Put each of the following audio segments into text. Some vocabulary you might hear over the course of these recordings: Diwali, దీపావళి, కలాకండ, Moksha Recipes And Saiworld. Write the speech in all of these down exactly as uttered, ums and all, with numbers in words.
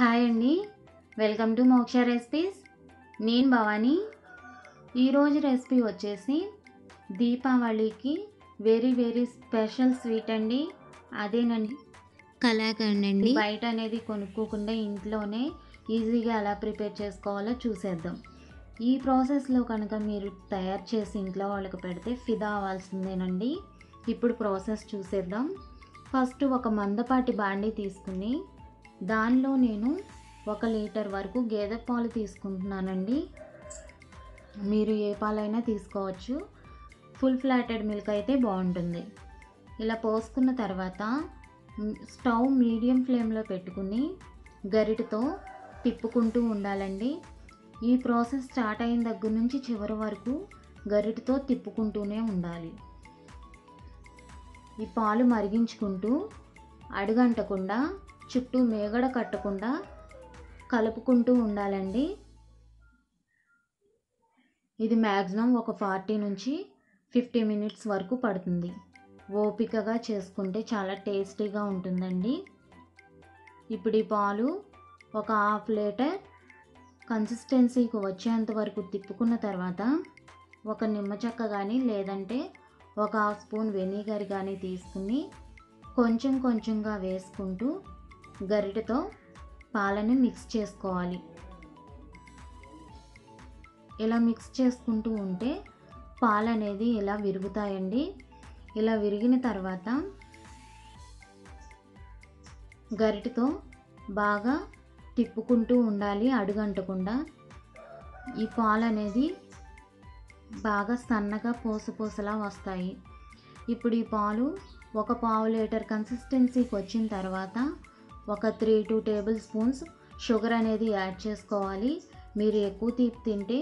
Hi అండి, welcome to మోక్ష recipes. నేను భవాని. ఈ రోజు రెసిపీ వచ్చేసి దీపావళికి వెరీ వెరీ స్పెషల్ స్వీట్ అండి. అదేనండి కలాకండ అండి. బయట అనేది కొనుక్కోకుండా ఇంట్లోనే ఈజీగా ఎలా ప్రిపేర్ చేసుకోవాలో చూసేద్దాం. ఈ ప్రాసెస్లో కనుక మీరు తయారు చేసి ఇంట్లో వాళ్ళకి పెడితే ఫిదా అవ్వాల్సిందేనండి. ఇప్పుడు ప్రాసెస్ చూసేద్దాం. ఫస్ట్ ఒక మందపాటి బాండి తీసుకుని దానిలో నేను ఒక లీటర్ వరకు గేదె పాలు తీసుకుంటున్నానండి. మీరు ఏ పాలైనా తీసుకోవచ్చు, ఫుల్ ఫ్లాటెడ్ మిల్క్ అయితే బాగుంటుంది. ఇలా పోసుకున్న తర్వాత స్టవ్ మీడియం ఫ్లేమ్లో పెట్టుకుని గరిటతో తిప్పుకుంటూ ఉండాలండి. ఈ ప్రాసెస్ స్టార్ట్ అయిన దగ్గర నుంచి చివరి వరకు గరిటతో తిప్పుకుంటూనే ఉండాలి. ఈ పాలు మరిగించుకుంటూ అడుగంటకుండా చుట్టూ మేగడ కట్టకుండా కలుపుకుంటూ ఉండాలండి. ఇది మ్యాక్సిమం ఒక ఫార్టీ నుంచి ఫిఫ్టీ మినిట్స్ వరకు పడుతుంది. ఓపికగా చేసుకుంటే చాలా టేస్టీగా ఉంటుందండి. ఇప్పుడు ఈ పాలు ఒక హాఫ్ లీటర్ కన్సిస్టెన్సీకి వచ్చేంత వరకు తిప్పుకున్న తర్వాత ఒక నిమ్మచెక్క కానీ లేదంటే ఒక హాఫ్ స్పూన్ వెనిగర్ కానీ తీసుకుని కొంచెం కొంచెంగా వేసుకుంటూ గరిటతో పాలని మిక్స్ చేసుకోవాలి. ఇలా మిక్స్ చేసుకుంటూ ఉంటే పాలు అనేది ఇలా విరుగుతాయండి. ఇలా విరిగిన తర్వాత గరిటతో బాగా తిప్పుకుంటూ ఉండాలి అడుగంటకుండా. ఈ పాలు అనేది బాగా సన్నగా పోసపోసలా వస్తాయి. ఇప్పుడు ఈ పాలు ఒక పావు లీటర్ కన్సిస్టెన్సీకి వచ్చిన తర్వాత ఒక three two tablespoons sugar అనేది యాడ్ చేసుకోవాలి. మీరు ఎక్కువ తీపి తింటే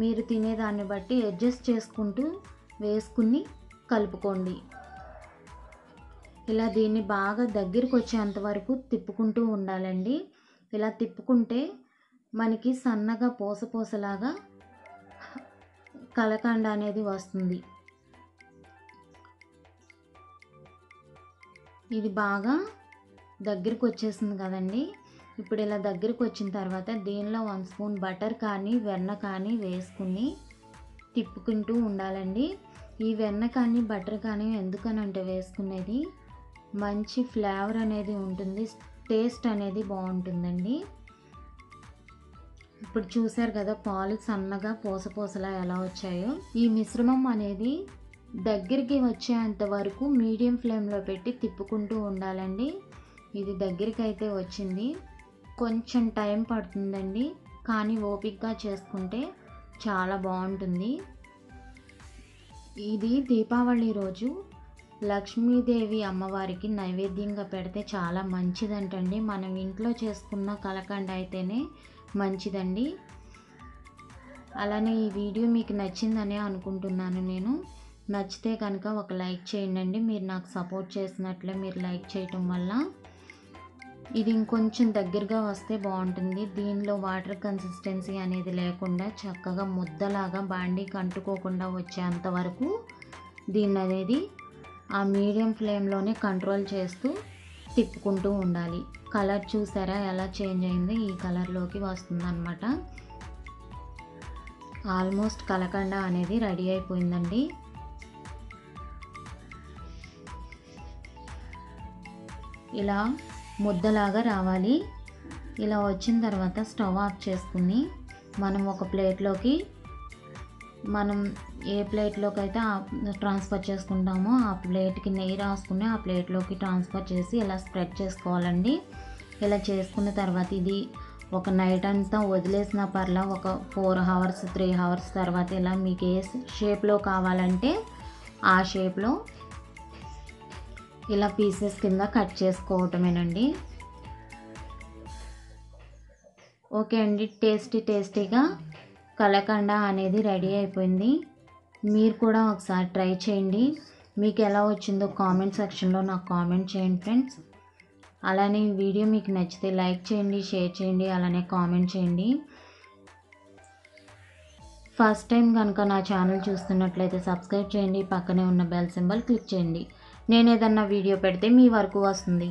మీరు తినేదాన్ని బట్టి అడ్జస్ట్ చేసుకుంటూ వేసుకుని కలుపుకోండి. ఇలా దీన్ని బాగా దగ్గరికి వచ్చేంత వరకు తిప్పుకుంటూ ఉండాలండి. ఇలా తిప్పుకుంటే మనకి సన్నగా పోసపోసలాగా కలాకండ అనేది వస్తుంది. ఇది బాగా దగ్గరికి వచ్చేసింది కదండి. ఇప్పుడు ఇలా దగ్గరికి వచ్చిన తర్వాత దీనిలో వన్ స్పూన్ బటర్ కానీ వెన్న కానీ వేసుకుని తిప్పుకుంటూ ఉండాలండి. ఈ వెన్న కానీ బటర్ కానీ ఎందుకనంటే వేసుకునేది మంచి ఫ్లేవర్ అనేది ఉంటుంది, టేస్ట్ అనేది బాగుంటుందండి. ఇప్పుడు చూసారు కదా పాలు సన్నగా పోసపోసలా ఎలా వచ్చాయో. ఈ మిశ్రమం అనేది దగ్గరికి వచ్చేంత వరకు మీడియం ఫ్లేమ్లో పెట్టి తిప్పుకుంటూ ఉండాలండి. ఇది దగ్గరికి అయితే వచ్చింది, కొంచెం టైం పడుతుందండి, కానీ ఓపికగా చేసుకుంటే చాలా బాగుంటుంది. ఇది దీపావళి రోజు లక్ష్మీదేవి అమ్మవారికి నైవేద్యంగా పెడితే చాలా మంచిదంటండి. మనం ఇంట్లో చేసుకున్న కలాకండ అయితేనే మంచిదండి. అలానే ఈ వీడియో మీకు నచ్చిందనే అనుకుంటున్నాను నేను. నచ్చితే కనుక ఒక లైక్ చేయండి. మీరు నాకు సపోర్ట్ చేసినట్లే మీరు లైక్ చేయటం వల్ల ఇది ఇంకొంచెం దగ్గరగా వస్తే బాగుంటుంది. దీనిలో వాటర్ కన్సిస్టెన్సీ అనేది లేకుండా చక్కగా ముద్దలాగా బాండీకి అంటుకోకుండా వచ్చేంత వరకు దీన్ని అనేది ఆ మీడియం ఫ్లేమ్లోనే కంట్రోల్ చేస్తూ తిప్పుకుంటూ ఉండాలి. కలర్ చూసారా ఎలా చేంజ్ అయింది, ఈ కలర్లోకి వస్తుందన్నమాట. ఆల్మోస్ట్ కలాకండ అనేది రెడీ అయిపోయిందండి. ఇలా ముద్దలాగా రావాలి. ఇలా వచ్చిన తర్వాత స్టవ్ ఆఫ్ చేసుకుని మనం ఒక ప్లేట్లోకి మనం ఏ ప్లేట్లోకి అయితే ట్రాన్స్ఫర్ చేసుకుంటామో ఆ ప్లేట్కి నెయ్యి రాసుకుని ఆ ప్లేట్లోకి ట్రాన్స్ఫర్ చేసి ఇలా స్ప్రెడ్ చేసుకోవాలండి. ఇలా చేసుకున్న తర్వాత ఇది ఒక నైట్ అంతా వదిలేసిన పర్లా ఒక ఫోర్ అవర్స్ త్రీ అవర్స్ తర్వాత ఇలా మీకు ఏ షేప్లో కావాలంటే ఆ షేప్లో ఇలా పీసెస్ కింద కట్ చేసుకోవటమేనండి. ఓకే అండి, టేస్టీ టేస్టీగా కలాకండ అనేది రెడీ అయిపోయింది. మీరు కూడా ఒకసారి ట్రై చేయండి. మీకు ఎలా వచ్చిందో కామెంట్ సెక్షన్లో నాకు కామెంట్ చేయండి ఫ్రెండ్స్. అలానే ఈ వీడియో మీకు నచ్చితే లైక్ చేయండి, షేర్ చేయండి, అలానే కామెంట్ చేయండి. ఫస్ట్ టైం కనుక నా ఛానల్ చూస్తున్నట్లయితే సబ్స్క్రైబ్ చేయండి. పక్కనే ఉన్న బెల్ సింబల్ క్లిక్ చేయండి. నేను ఏదన్నా వీడియో పెడితే మీ వరకు వస్తుంది.